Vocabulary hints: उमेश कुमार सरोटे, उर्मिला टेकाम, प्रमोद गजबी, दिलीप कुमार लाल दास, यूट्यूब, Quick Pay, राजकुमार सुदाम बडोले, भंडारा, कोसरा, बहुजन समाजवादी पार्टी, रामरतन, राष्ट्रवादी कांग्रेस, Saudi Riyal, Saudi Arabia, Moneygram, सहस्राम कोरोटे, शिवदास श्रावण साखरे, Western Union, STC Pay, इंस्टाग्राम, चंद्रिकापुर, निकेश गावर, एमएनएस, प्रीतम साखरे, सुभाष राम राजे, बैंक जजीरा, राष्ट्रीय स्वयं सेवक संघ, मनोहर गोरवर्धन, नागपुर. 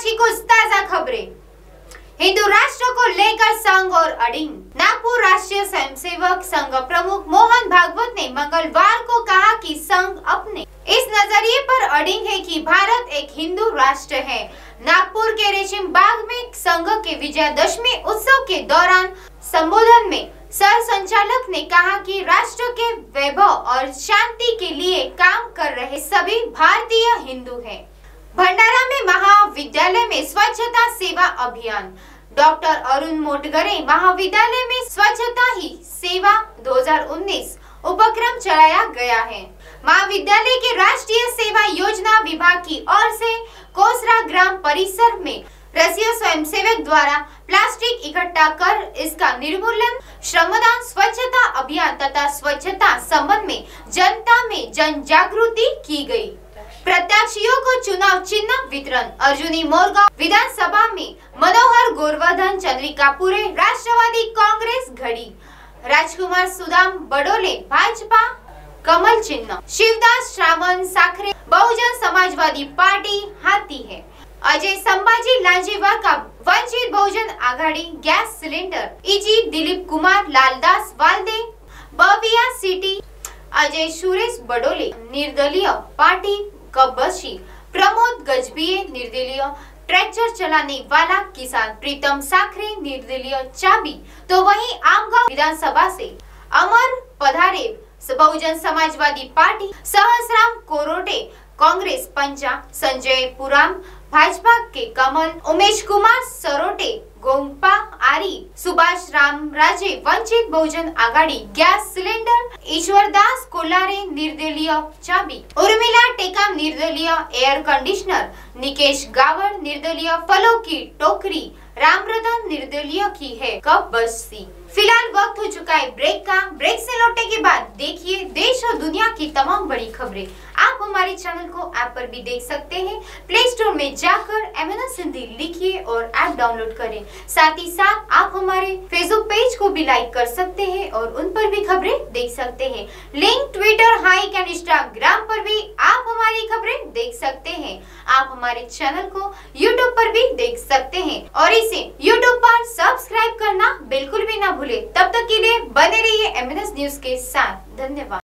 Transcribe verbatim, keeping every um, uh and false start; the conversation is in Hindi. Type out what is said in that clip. अच्छी कुछ ताजा खबरें। हिंदू राष्ट्र को लेकर संघ और अड़िंग। नागपुर राष्ट्रीय स्वयं सेवक संघ प्रमुख मोहन भागवत ने मंगलवार को कहा कि संघ अपने इस नजरिए पर अड़िंग है कि भारत एक हिंदू राष्ट्र है। नागपुर के रेशम बाग में संघ के विजयादशमी उत्सव के दौरान संबोधन में सर संचालक ने कहा कि राष्ट्र के वैभव और शांति के लिए काम कर रहे सभी भारतीय हिंदू हैं। भंडारा में महाविद्यालय में स्वच्छता सेवा अभियान। डॉ. अरुण मोटगरे महाविद्यालय में स्वच्छता ही सेवा दो हजार उन्नीस उपक्रम चलाया गया है। महाविद्यालय के राष्ट्रीय सेवा योजना विभाग की ओर से कोसरा ग्राम परिसर में राष्ट्रीय स्वयंसेवक द्वारा प्लास्टिक इकट्ठा कर इसका निर्मूलन, श्रमदान, स्वच्छता अभियान तथा स्वच्छता संबंध में जनता में जन जागृति की गई। प्रत्याशियों को चुनाव चिन्ह वितरण। अर्जुनी मोरगांव विधानसभा में मनोहर गोरवर्धन चंद्रिकापुर राष्ट्रवादी कांग्रेस घड़ी। राजकुमार सुदाम बडोले भाजपा कमल चिन्ह। शिवदास श्रावण साखरे बहुजन समाजवादी पार्टी हाथी है। अजय संभाजी लाजेवा का वंचित बहुजन आघाड़ी गैस सिलेंडर। इजी दिलीप कुमार लाल दास वाल्दे बविया सिटी। अजय सूरेश बडोले निर्दलीय पार्टी कबशी। प्रमोद गजबी निर्दलीय ट्रैक्टर चलाने वाला किसान। प्रीतम साखरे निर्दलीय चाबी। तो वहीं आमगांव विधानसभा से अमर पधारे बहुजन समाजवादी पार्टी। सहस्राम कोरोटे कांग्रेस पंजा। संजय पुराम भाजपा के कमल। उमेश कुमार सरोटे गोंपा आरी। सुभाष राम राजे Vanchit Bahujan Aghadi gas cylinder. ईश्वरदास कोलारे निर्दलीय चाबी। उर्मिला टेकाम निर्दलीय एयर कंडीशनर। निकेश गावर निर्दलीय फलों की टोकरी। रामरतन निर्दलीय की है कब बस्ती। फिलहाल वक्त हो चुका है ब्रेक का। ब्रेक से लौटने के बाद देखिए देश और दुनिया की तमाम बड़ी खबरें। आप हमारे चैनल को ऐप पर भी देख सकते हैं। प्ले स्टोर में जाकर एमएनएस हिंदी लिखिए और ऐप डाउनलोड करें। साथ ही साथ आप हमारे फेसबुक पेज को भी लाइक कर सकते हैं और उन पर भी खबरें देख सकते हैं। Link Twitter, Hike and इंस्टाग्राम पर भी आप हमारी खबरें देख सकते हैं। आप हमारे चैनल को यूट्यूब पर भी देख सकते हैं और इसे यूट्यूब पर सब्सक्राइब करना बिल्कुल भी ना भूले। तब तक के लिए बने रहिए एमएनएस न्यूज के साथ। धन्यवाद।